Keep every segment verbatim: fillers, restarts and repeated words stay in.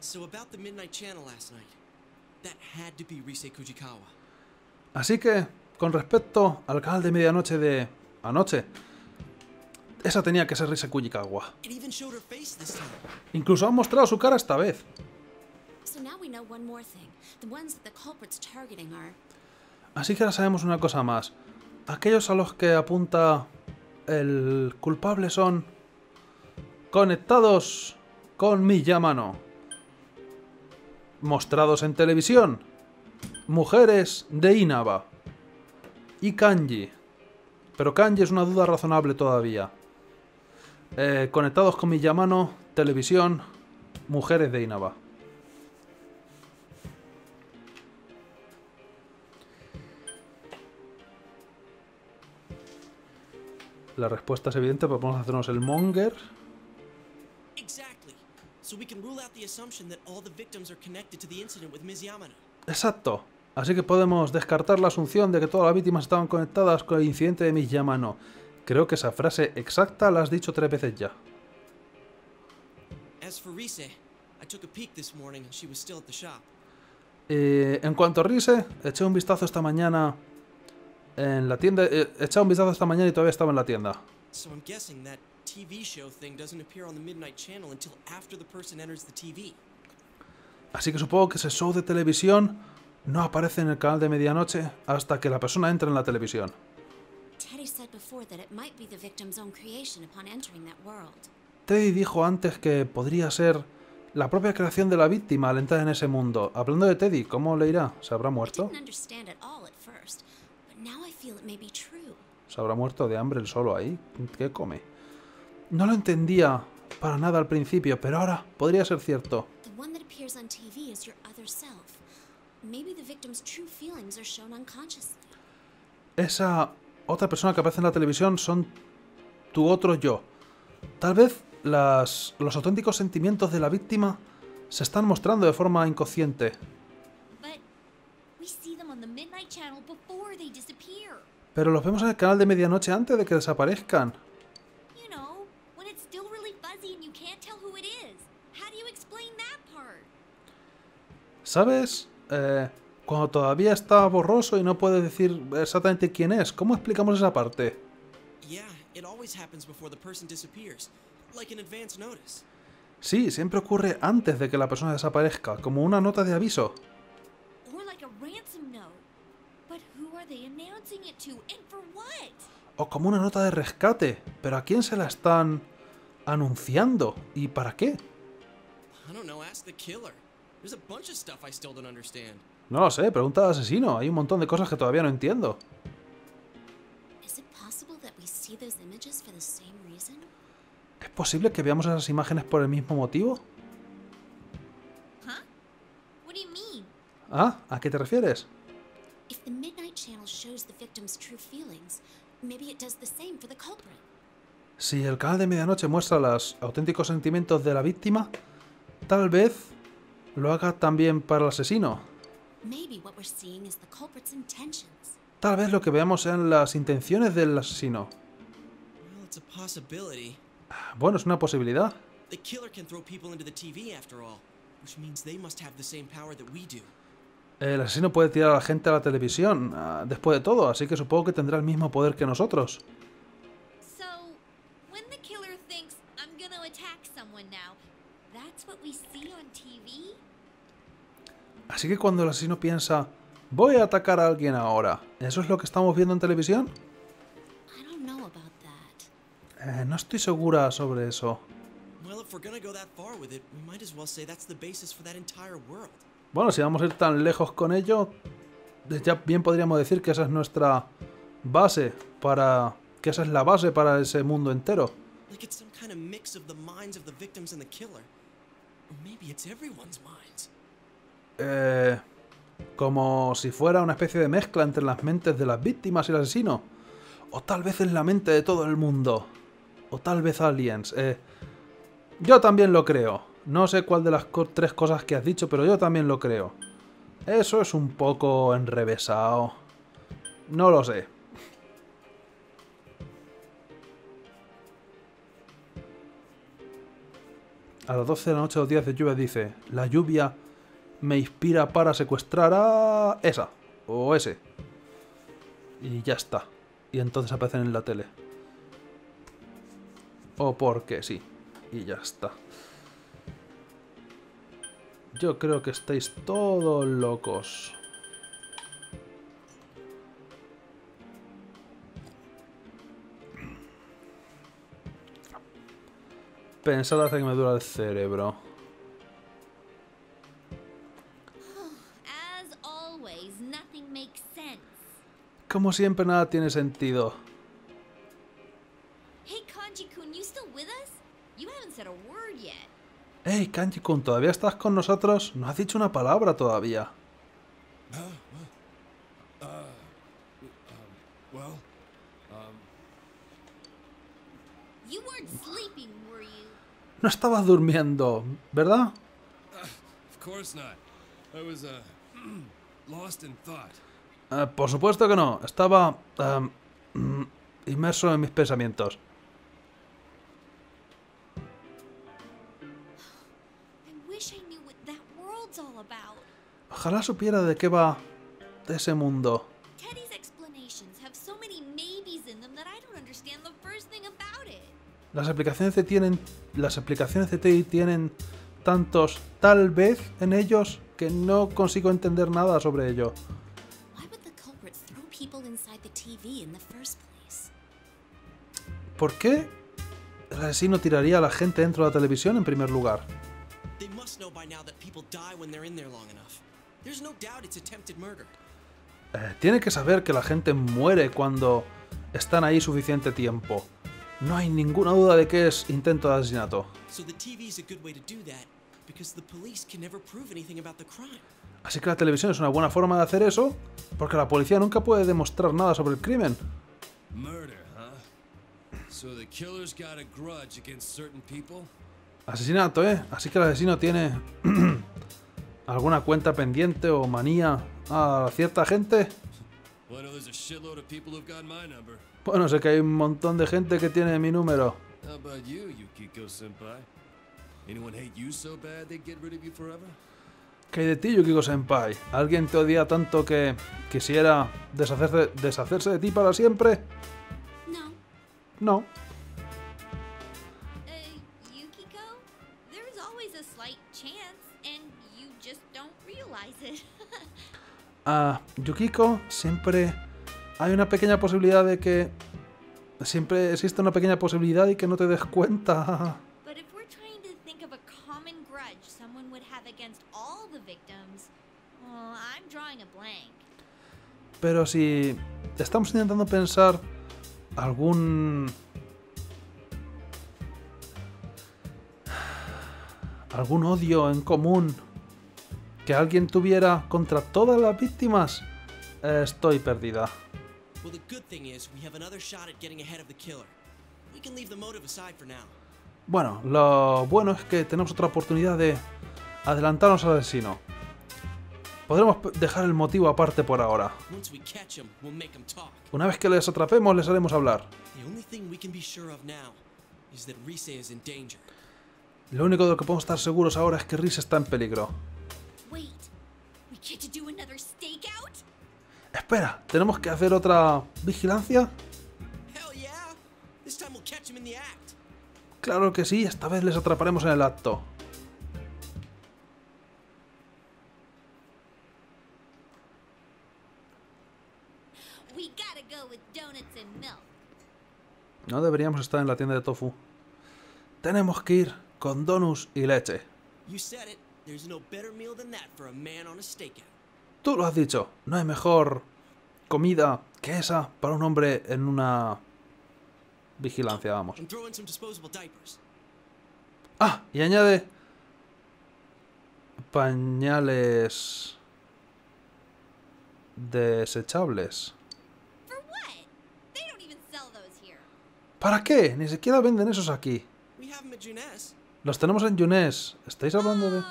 So about the midnight channel last night. That had to be Rise Kujikawa. Así que, con respecto al canal de medianoche de anoche, esa tenía que ser Rise Kujikawa. Incluso han mostrado su cara esta vez. Así que ahora sabemos una cosa más. Aquellos a los que apunta el culpable son conectados con Miyamano, mostrados en televisión, mujeres de Inaba y Kanji. Pero Kanji es una duda razonable todavía. Eh, conectados con Miyamano, televisión, mujeres de Inaba. La respuesta es evidente, pero vamos a hacernos el monger. Exacto. Así que podemos descartar la asunción de que todas las víctimas estaban conectadas con el incidente de Miyamano. Creo que esa frase exacta la has dicho tres veces ya. Eh, en cuanto a Rise, eché un vistazo esta mañana... En la tienda, eh, he echado un vistazo esta mañana y todavía estaba en la tienda. Así que supongo que ese show de televisión no aparece en el canal de medianoche hasta que la persona entra en la televisión. Teddy dijo antes que podría ser la propia creación de la víctima al entrar en ese mundo. Hablando de Teddy, ¿cómo le irá? ¿Se habrá muerto? ¿Se habrá muerto de hambre el solo ahí? ¿Qué come? No lo entendía para nada al principio, pero ahora podría ser cierto. Esa otra persona que aparece en la televisión son tu otro yo. Tal vez las, los auténticos sentimientos de la víctima se están mostrando de forma inconsciente. Pero los vemos en el canal de medianoche antes de que desaparezcan. ¿Sabes? Eh, cuando todavía está borroso y no puedes decir exactamente quién es. ¿Cómo explicamos esa parte? Sí, siempre ocurre antes de que la persona desaparezca, como una nota de aviso. O como una nota de rescate. ¿Pero a quién se la están anunciando? ¿Y para qué? No lo sé, pregunta al asesino. Hay un montón de cosas que todavía no entiendo. ¿Es posible que veamos esas imágenes por el mismo motivo? ¿Ah? ¿A qué te refieres? Si el canal de medianoche muestra los auténticos sentimientos de la víctima, tal vez lo haga también para el asesino. Tal vez lo que veamos sean las intenciones del asesino. Bueno, es una posibilidad. El asesino puede tirar a la gente a la televisión, uh, después de todo, así que supongo que tendrá el mismo poder que nosotros. Así que cuando el asesino piensa, voy a atacar a alguien ahora, ¿eso es lo que estamos viendo en televisión? Eh, no estoy segura sobre eso. Bueno, si vamos a ir tan lejos con ello, ya bien podríamos decir que esa es nuestra base para... que esa es la base para ese mundo entero. Eh, como si fuera una especie de mezcla entre las mentes de las víctimas y el asesino. O tal vez es la mente de todo el mundo. O tal vez aliens. Eh, yo también lo creo. No sé cuál de las co- tres cosas que has dicho, pero yo también lo creo. Eso es un poco enrevesado. No lo sé. A las doce de la noche, los días de lluvia, dice: la lluvia me inspira para secuestrar a esa o ese. Y ya está. Y entonces aparecen en la tele. O porque sí. Y ya está. Yo creo que estáis todos locos. Pensad hasta que me dura el cerebro. Como siempre, nada tiene sentido. Hey, Kanji-kun, ¿todavía estás con nosotros? No has dicho una palabra todavía. No estabas durmiendo, ¿verdad? Uh, por supuesto que no. Estaba um, inmerso en mis pensamientos. Ojalá supiera de qué va ese mundo. Las explicaciones de tienen, las explicaciones de Teddy tienen tantos tal vez en ellos que no consigo entender nada sobre ello. ¿Por qué el asesino tiraría a la gente dentro de la televisión en primer lugar? Eh, tiene que saber que la gente muere cuando están ahí suficiente tiempo. No hay ninguna duda de que es intento de asesinato. Así que la televisión es una buena forma de hacer eso, porque la policía nunca puede demostrar nada sobre el crimen. Asesinato, ¿eh? Así que el asesino tiene alguna cuenta pendiente o manía a cierta gente. Bueno, sé que hay un montón de gente que tiene mi número. ¿Qué hay de ti, Yukiko-senpai? ¿Alguien te odia tanto que quisiera deshacerse, deshacerse de ti para siempre? No. No. Ah, Yukiko, siempre hay una pequeña posibilidad de que... Siempre existe una pequeña posibilidad y que no te des cuenta. Pero si estamos intentando pensar algún... algún odio en común que alguien tuviera contra todas las víctimas, eh, estoy perdida. Bueno, lo bueno es que tenemos otra oportunidad de adelantarnos al asesino. Podremos dejar el motivo aparte por ahora. Una vez que les atrapemos, les haremos hablar. Lo único de lo que podemos estar seguros ahora es que Rise está en peligro. Espera, ¿tenemos que hacer otra vigilancia? Claro que sí, esta vez les atraparemos en el acto. No deberíamos estar en la tienda de tofu. Tenemos que ir con donuts y leche. Tú lo has dicho, no hay mejor comida que esa para un hombre en una vigilancia, vamos. Ah, y añade pañales desechables. ¿Para qué? Ni siquiera venden esos aquí. Los tenemos en Yunes. ¿Estáis hablando de...?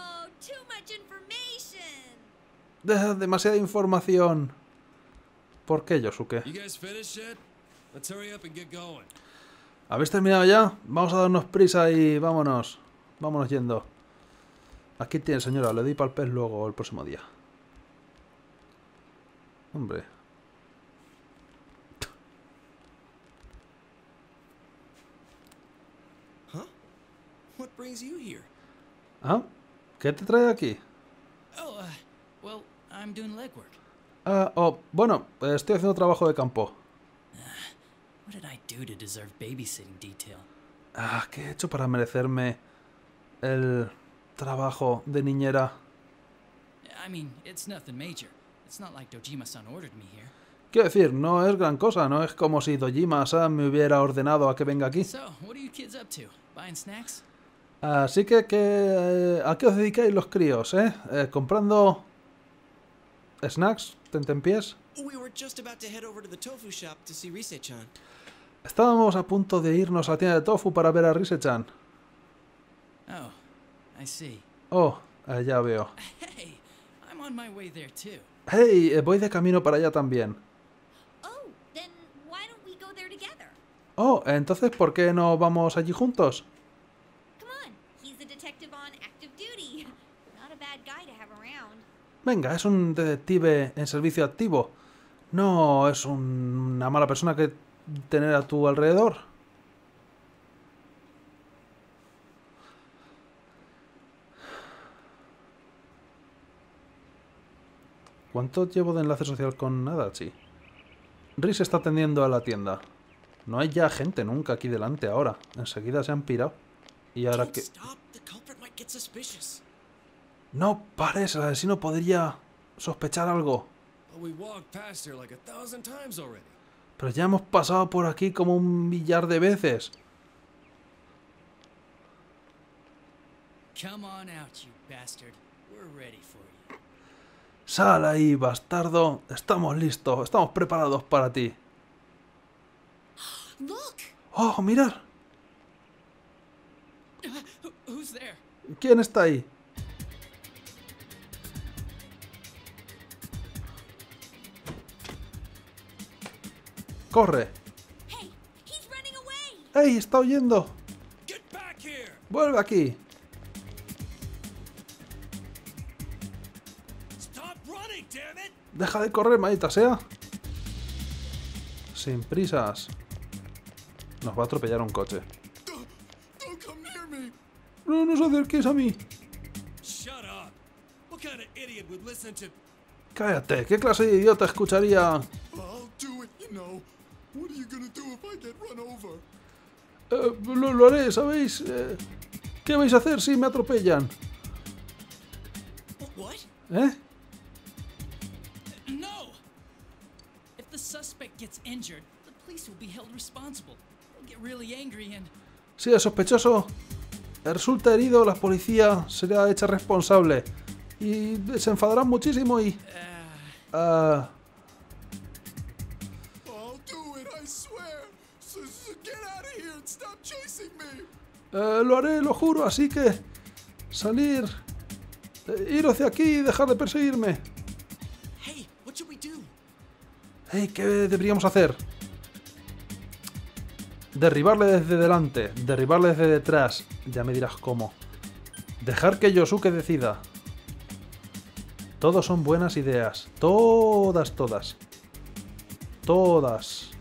De demasiada información. ¿Por qué, Yosuke? ¿Habéis terminado ya? Vamos a darnos prisa y vámonos. Vámonos yendo. Aquí tiene, señora. Le doy para el pez luego, el próximo día. Hombre. ¿Ah? ¿Qué te trae aquí? Ah, oh, bueno, estoy haciendo trabajo de campo. Ah, ¿qué he hecho para merecerme el trabajo de niñera? Quiero decir, no es gran cosa, no es como si Dojima-san me hubiera ordenado a que venga aquí. Así que, que ¿a qué os dedicáis los críos, eh? eh ¿Comprando snacks, tentempiés? Estábamos a punto de irnos a la tienda de tofu para ver a Rise-chan. Oh, eh, ya veo. Hey, eh, voy de camino para allá también. Oh, entonces, ¿por qué no vamos allí juntos? Venga, es un detective en servicio activo. No es un, una mala persona que tener a tu alrededor. ¿Cuánto llevo de enlace social con Adachi? Rise está atendiendo a la tienda. No hay ya gente nunca aquí delante ahora. Enseguida se han pirado. Y ahora que... No pares, el asesino podría sospechar algo. Pero ya hemos pasado por aquí como un millar de veces. Sal ahí, bastardo. Estamos listos, estamos preparados para ti. ¡Oh, mirar! ¿Quién está ahí? ¡Corre! ¡Ey! ¡Está huyendo! ¡Vuelve aquí! ¡Deja de correr, maldita sea! Sin prisas. Nos va a atropellar un coche. ¡No nos acerques a mí! ¡Cállate! ¿Qué clase de idiota escucharía...? Eh, lo, lo haré, ¿sabéis? Eh, ¿Qué vais a hacer si me atropellan? ¿Eh? Si el sospechoso resulta herido, la policía será hecha responsable y se enfadarán muchísimo y... Uh, Eh, lo haré, lo juro, así que... Salir... Eh, ir hacia aquí y dejar de perseguirme. Hey, ¿qué deberíamos hacer? Derribarle desde delante, derribarle desde detrás. Ya me dirás cómo. Dejar que Yosuke decida. Todos son buenas ideas. Todas, todas. Todas.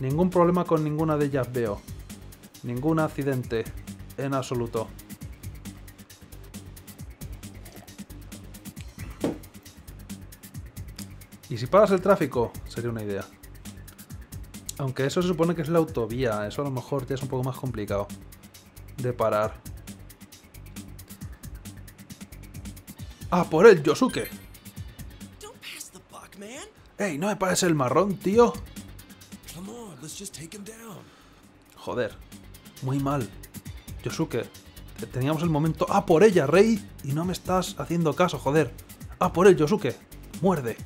Ningún problema con ninguna de ellas veo. Ningún accidente, en absoluto. Y si paras el tráfico, sería una idea. Aunque eso se supone que es la autovía, eso a lo mejor ya es un poco más complicado de parar. ¡Ah, por él, Yosuke! ¡Ey, no me pares el marrón, tío! Joder. Muy mal. Yosuke, teníamos el momento... ¡Ah, por ella, Rey! Y no me estás haciendo caso, joder. ¡Ah, por él, Yosuke! ¡Muerde!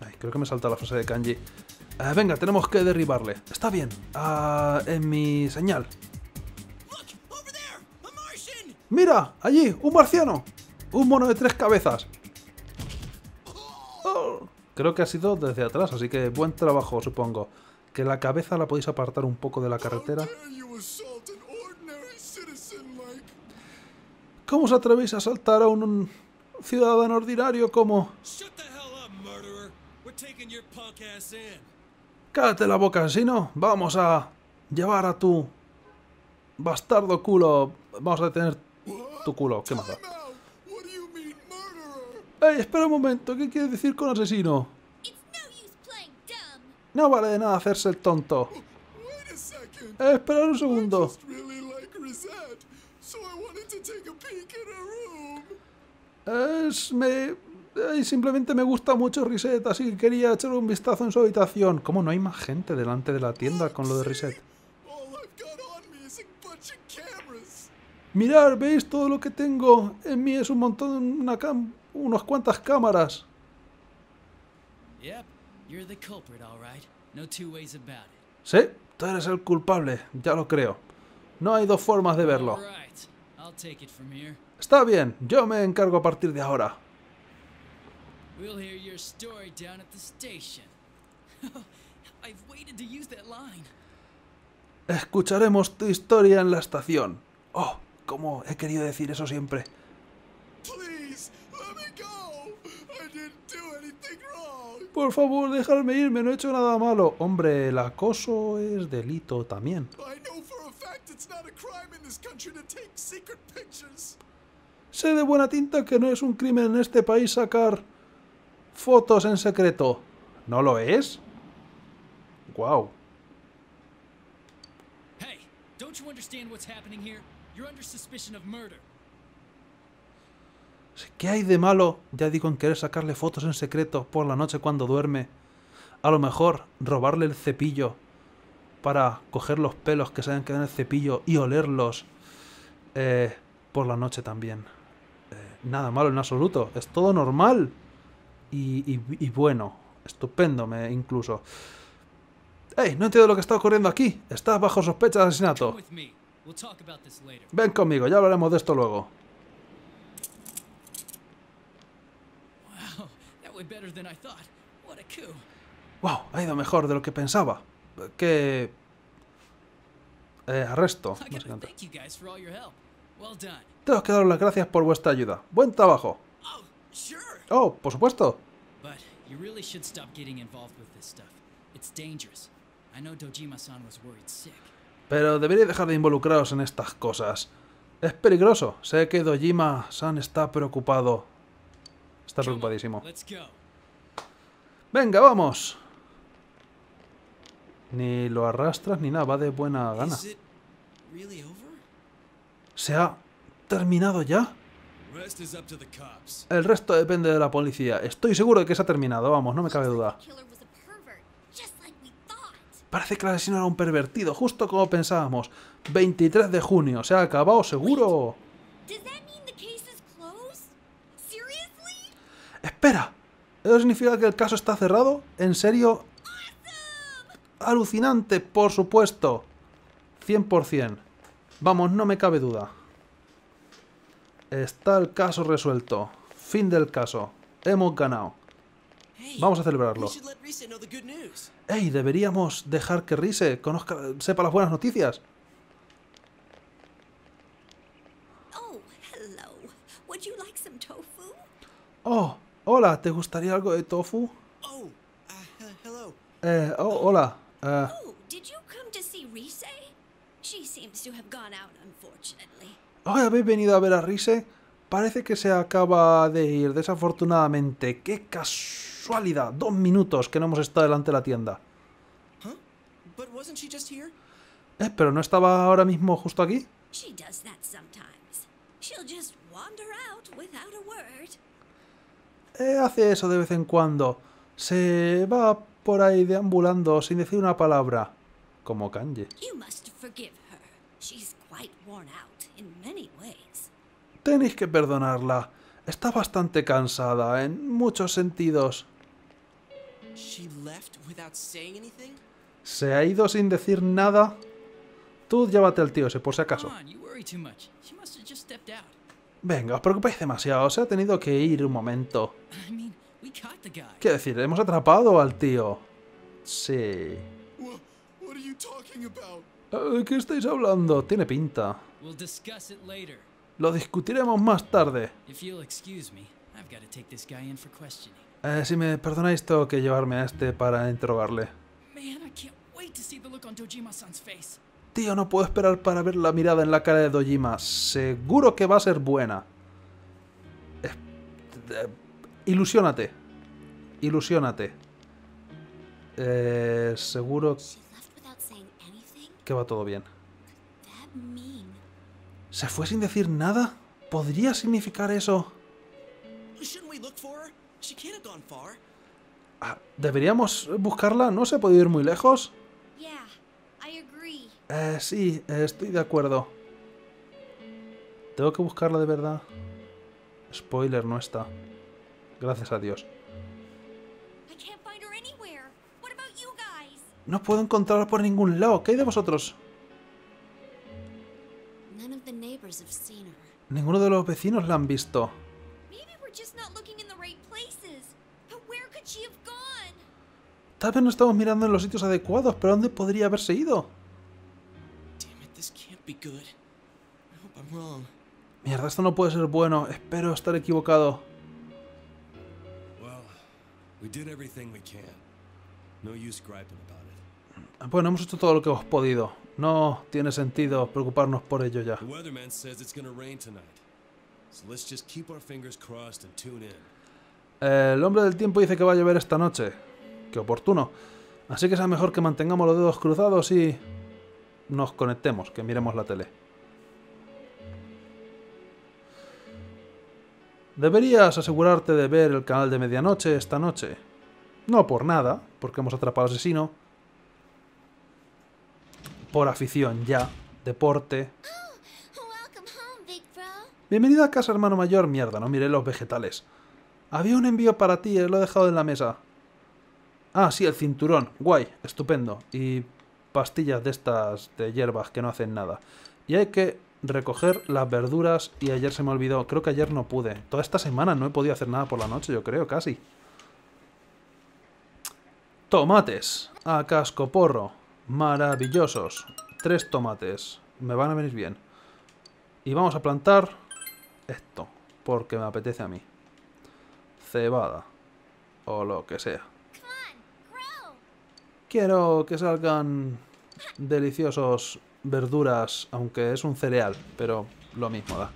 Ay, creo que me salta la frase de Kanji. Eh, venga, tenemos que derribarle. Está bien. Ah, en mi señal. ¡Mira! ¡Allí! ¡Un marciano! ¡Un mono de tres cabezas! Oh, creo que ha sido desde atrás, así que buen trabajo, supongo. Que la cabeza la podéis apartar un poco de la carretera. ¿Cómo os atrevéis a asaltar a un, un ciudadano ordinario como...? Cállate la boca, sino vamos a llevar a tu bastardo culo. Vamos a detener tu culo. ¿Qué más da? Ey, espera un momento. ¿Qué quieres decir con asesino? No vale de nada hacerse el tonto. Eh, esperad un segundo. Es me... Eh, simplemente me gusta mucho Reset, así que quería echar un vistazo en su habitación. ¿Cómo no hay más gente delante de la tienda con lo de Reset? Mirad, ¿veis? Todo lo que tengo en mí es un montón, una cam... unas cuantas cámaras. Sí, tú eres el culpable, ya lo creo. No hay dos formas de verlo. Está bien, yo me encargo a partir de ahora. Escucharemos tu historia en la estación. Oh, cómo he querido decir eso siempre. Por favor, dejadme irme, no he hecho nada malo. Hombre, el acoso es delito también. Sé de buena tinta que no es un crimen en este país sacar fotos en secreto. ¿No lo es? Wow. ¿Qué hay de malo? Ya digo, en querer sacarle fotos en secreto por la noche cuando duerme. A lo mejor robarle el cepillo para coger los pelos que se hayan quedado en el cepillo y olerlos eh, por la noche también. Eh, nada malo en absoluto. Es todo normal. Y, y, y bueno. Estupendo me incluso. ¡Ey! No entiendo lo que está ocurriendo aquí. Estás bajo sospecha de asesinato. Ven conmigo, ya hablaremos de esto luego. Wow, ha ido mejor de lo que pensaba. Que... Eh, arresto. Tengo que daros las gracias por vuestra ayuda. Buen trabajo. Oh, por supuesto. Pero deberíais dejar de involucraros en estas cosas. Es peligroso. Sé que Dojima-san está preocupado. Está preocupadísimo. Venga, vamos. Ni lo arrastras ni nada, va de buena gana. ¿Se ha terminado ya? El resto depende de la policía. Estoy seguro de que se ha terminado, vamos, no me cabe duda. Parece que el asesino era un pervertido, justo como pensábamos. veintitrés de junio, se ha acabado, seguro. ¡Espera! ¿Eso significa que el caso está cerrado? ¿En serio? ¡Alucinante, por supuesto! cien por cien. Vamos, no me cabe duda. Está el caso resuelto. Fin del caso. Hemos ganado. Vamos a celebrarlo. ¡Ey! Deberíamos dejar que Rise conozca, sepa las buenas noticias. ¡Oh! Hola, ¿te gustaría algo de tofu? Eh, oh, hola. Eh. Oh, ¿habéis venido a ver a Rise? Parece que se acaba de ir, desafortunadamente. ¡Qué casualidad! Dos minutos que no hemos estado delante de la tienda. Eh, ¿pero no estaba ahora mismo justo aquí? Eh, hace eso de vez en cuando. Se va por ahí deambulando sin decir una palabra. Como Kanji. Tenéis que perdonarla. Está bastante cansada en muchos sentidos. ¿Se ha ido sin decir nada? Tú llévate al tío ese por si acaso. Venga, os preocupáis demasiado, se ha tenido que ir un momento. Quiero decir, hemos atrapado al tío. Sí. ¿De qué estáis hablando? Tiene pinta. Lo discutiremos más tarde. Eh, si me perdonáis, tengo que llevarme a este para interrogarle. Tío, no puedo esperar para ver la mirada en la cara de Dojima. Seguro que va a ser buena. Eh, eh, ilusiónate. Ilusiónate. Eh, seguro que va todo bien. ¿Se fue sin decir nada? ¿Podría significar eso? Ah, ¿deberíamos buscarla? ¿No se ha podido ir muy lejos? Eh, sí, estoy de acuerdo. Tengo que buscarla de verdad. Spoiler, no está. Gracias a Dios. No puedo encontrarla por ningún lado. ¿Qué hay de vosotros? Ninguno de los vecinos la han visto. Tal vez no estamos mirando en los sitios adecuados, pero ¿dónde podría haberse ido? Mierda, esto no puede ser bueno. Espero estar equivocado. Bueno, hemos hecho todo lo que hemos podido. No tiene sentido preocuparnos por ello ya. El hombre del tiempo dice que va a llover esta noche. Qué oportuno. Así que es mejor que mantengamos los dedos cruzados y nos conectemos, que miremos la tele. Deberías asegurarte de ver el canal de medianoche esta noche. No por nada, porque hemos atrapado al asesino. Por afición ya. Deporte. Bienvenido a casa, hermano mayor. Mierda, no miré los vegetales. Había un envío para ti, lo he dejado en la mesa. Ah, sí, el cinturón. Guay, estupendo. Y pastillas de estas de hierbas que no hacen nada. Y hay que recoger las verduras y ayer se me olvidó. Creo que ayer no pude. Toda esta semana no he podido hacer nada por la noche, yo creo, casi. Tomates. A cascoporro. Maravillosos. Tres tomates. Me van a venir bien. Y vamos a plantar esto, porque me apetece a mí. Cebada. O lo que sea. Quiero que salgan deliciosos verduras, aunque es un cereal, pero lo mismo da.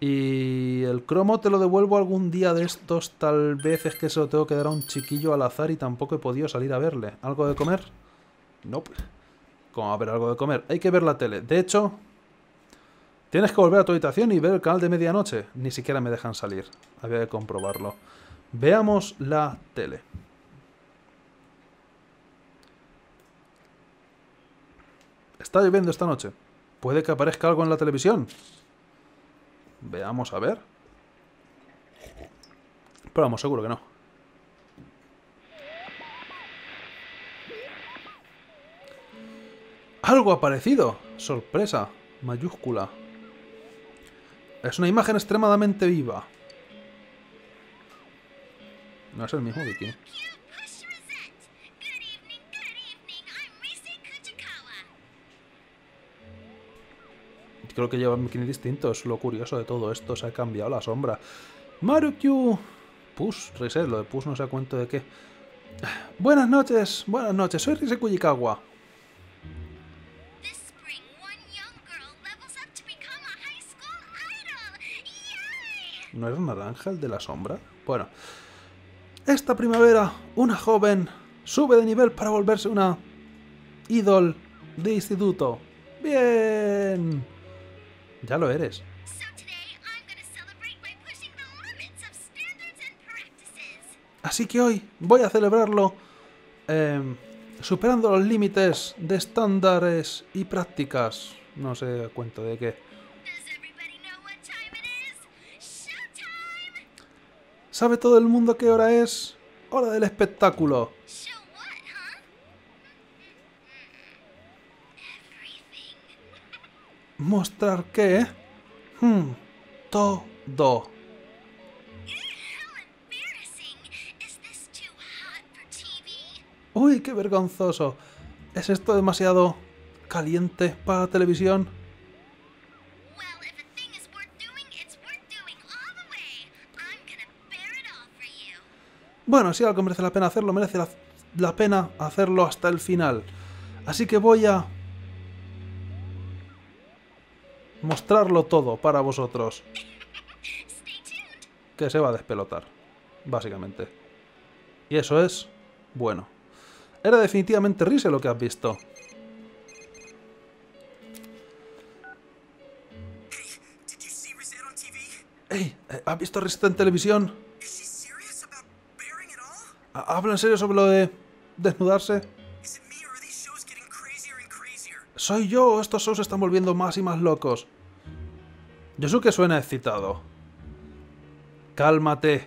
Y el cromo te lo devuelvo algún día de estos, tal vez es que se lo tengo que dar a un chiquillo al azar y tampoco he podido salir a verle. ¿Algo de comer? No, nope. ¿Cómo va a haber algo de comer? Hay que ver la tele. De hecho, tienes que volver a tu habitación y ver el canal de medianoche. Ni siquiera me dejan salir. Había que comprobarlo. Veamos la tele. Está lloviendo esta noche. Puede que aparezca algo en la televisión. Veamos a ver. Pero vamos, seguro que no. ¡Algo ha aparecido! Sorpresa. Mayúscula. Es una imagen extremadamente viva. No es el mismo de quién. Creo que lleva un bikini distinto, es lo curioso de todo esto, se ha cambiado la sombra. Marukyu. Push, Rise, lo de Push no sé a cuento de qué. Buenas noches, buenas noches, soy Rise Kujikawa. ¿No era naranja el de la sombra? Bueno. Esta primavera, una joven sube de nivel para volverse una ídol de instituto. ¡Bien! Ya lo eres. Así que hoy voy a celebrarlo eh, superando los límites de estándares y prácticas. No sé a cuento de qué. ¿Sabe todo el mundo qué hora es? Hora del espectáculo. ¿Mostrar qué? Hmm, todo. Uy, qué vergonzoso. ¿Es esto demasiado calientes para televisión. Bueno, si algo merece la pena hacerlo, merece la, la pena hacerlo hasta el final. Así que voy a mostrarlo todo para vosotros. Que se va a despelotar, básicamente. Y eso es bueno. Era definitivamente Rise lo que has visto. Hey, ¿has visto a Rise en televisión? ¿Habla en serio sobre lo de desnudarse? ¿Soy yo o estos shows se están volviendo más y más locos? Yosuke suena excitado. Cálmate.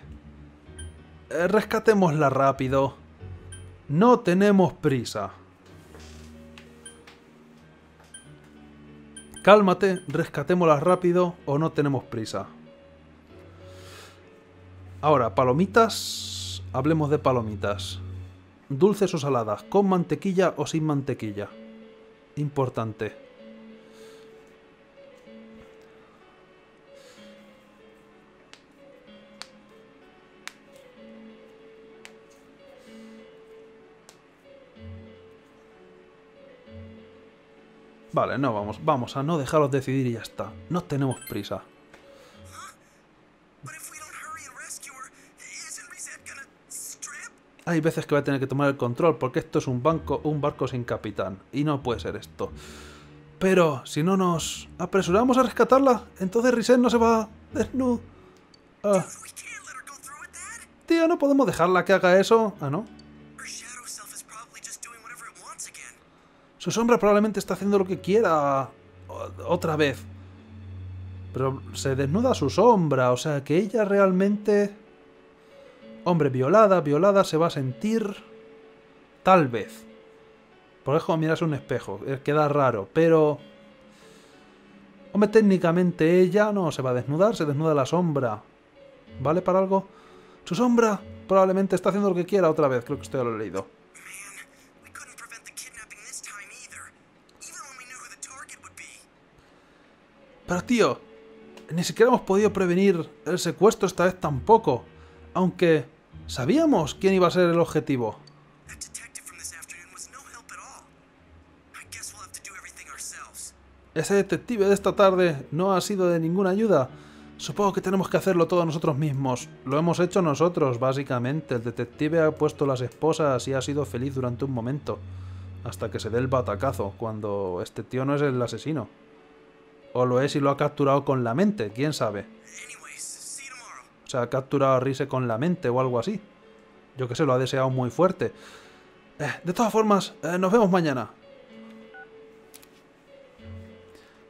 Eh, rescatémosla rápido. No tenemos prisa. Cálmate, rescatémosla rápido o no tenemos prisa. Ahora, palomitas... Hablemos de palomitas. Dulces o saladas, con mantequilla o sin mantequilla. Importante. Vale, no, vamos, vamos a no dejaros decidir y ya está. No tenemos prisa. Hay veces que voy a tener que tomar el control, porque esto es un banco, un barco sin capitán. Y no puede ser esto. Pero si no nos apresuramos a rescatarla, entonces Rise no se va desnudo. Ah. Tío, no podemos dejarla que haga eso. Ah, ¿no? Su sombra probablemente está haciendo lo que quiera otra vez. Pero se desnuda su sombra, o sea que ella realmente... Hombre, violada, violada, se va a sentir... Tal vez. Por eso mirarse un espejo, queda raro, pero... Hombre, técnicamente ella no se va a desnudar, se desnuda la sombra. ¿Vale para algo? Su sombra probablemente está haciendo lo que quiera otra vez, creo que esto ya lo he leído. Pero tío, ni siquiera hemos podido prevenir el secuestro esta vez tampoco. Aunque... Sabíamos quién iba a ser el objetivo. Ese detective de esta tarde no ha sido de ninguna ayuda. Supongo que tenemos que hacerlo todo nosotros mismos. Lo hemos hecho nosotros, básicamente. El detective ha puesto las esposas y ha sido feliz durante un momento. Hasta que se dé el batacazo, cuando este tío no es el asesino. O lo es y lo ha capturado con la mente, quién sabe. O sea, ha capturado a Rise con la mente o algo así. Yo que sé, lo ha deseado muy fuerte. Eh, de todas formas, eh, nos vemos mañana.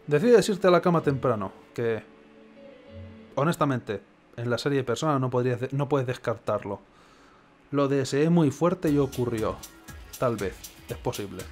Decides irte a la cama temprano, que... Honestamente, en la serie de personas no, podrías, no puedes descartarlo. Lo deseé muy fuerte y ocurrió. Tal vez, es posible.